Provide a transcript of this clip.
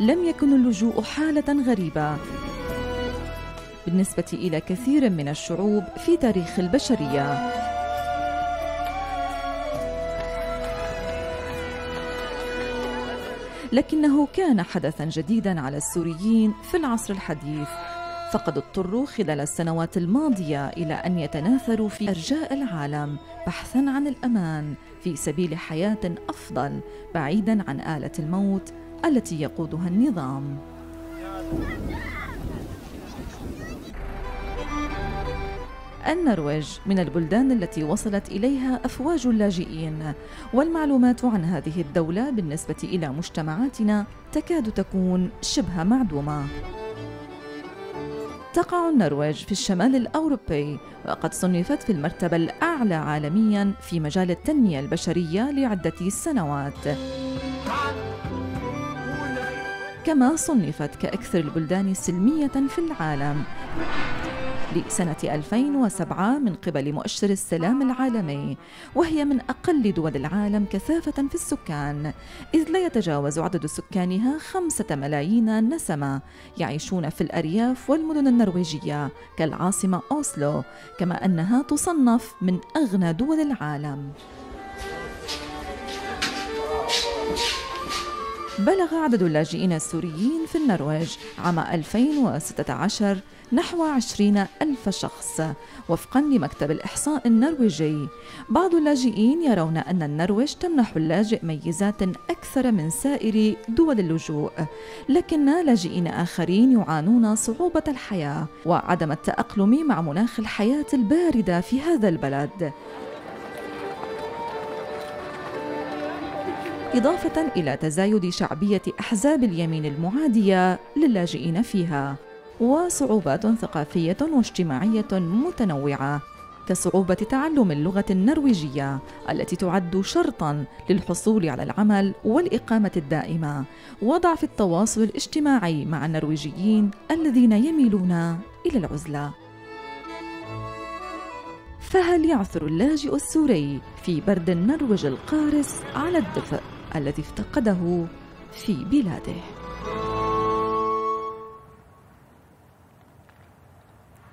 لم يكن اللجوء حالة غريبة بالنسبة إلى كثير من الشعوب في تاريخ البشرية. لكنه كان حدثاً جديداً على السوريين في العصر الحديث، فقد اضطروا خلال السنوات الماضية إلى أن يتناثروا في أرجاء العالم بحثاً عن الأمان في سبيل حياة أفضل بعيداً عن آلة الموت التي يقودها النظام. النرويج من البلدان التي وصلت إليها أفواج اللاجئين، والمعلومات عن هذه الدولة بالنسبة إلى مجتمعاتنا تكاد تكون شبه معدومة. تقع النرويج في الشمال الأوروبي، وقد صنفت في المرتبة الأعلى عالمياً في مجال التنمية البشرية لعدة سنوات، كما صنفت كأكثر البلدان سلمية في العالم لسنة 2007 من قبل مؤشر السلام العالمي، وهي من أقل دول العالم كثافة في السكان، إذ لا يتجاوز عدد سكانها 5 ملايين نسمة يعيشون في الأرياف والمدن النرويجية كالعاصمة أوسلو، كما أنها تصنف من أغنى دول العالم. بلغ عدد اللاجئين السوريين في النرويج عام 2016 نحو 20,000 شخص وفقاً لمكتب الإحصاء النرويجي. بعض اللاجئين يرون أن النرويج تمنح اللاجئ ميزات أكثر من سائر دول اللجوء، لكن لاجئين آخرين يعانون صعوبة الحياة وعدم التأقلم مع مناخ الحياة الباردة في هذا البلد، إضافة إلى تزايد شعبية أحزاب اليمين المعادية للاجئين فيها، وصعوبات ثقافية واجتماعية متنوعة كصعوبة تعلم اللغة النرويجية التي تعد شرطاً للحصول على العمل والإقامة الدائمة، وضعف التواصل الاجتماعي مع النرويجيين الذين يميلون إلى العزلة. فهل يعثر اللاجئ السوري في برد النرويج القارس على الدفء الذي افتقده في بلاده؟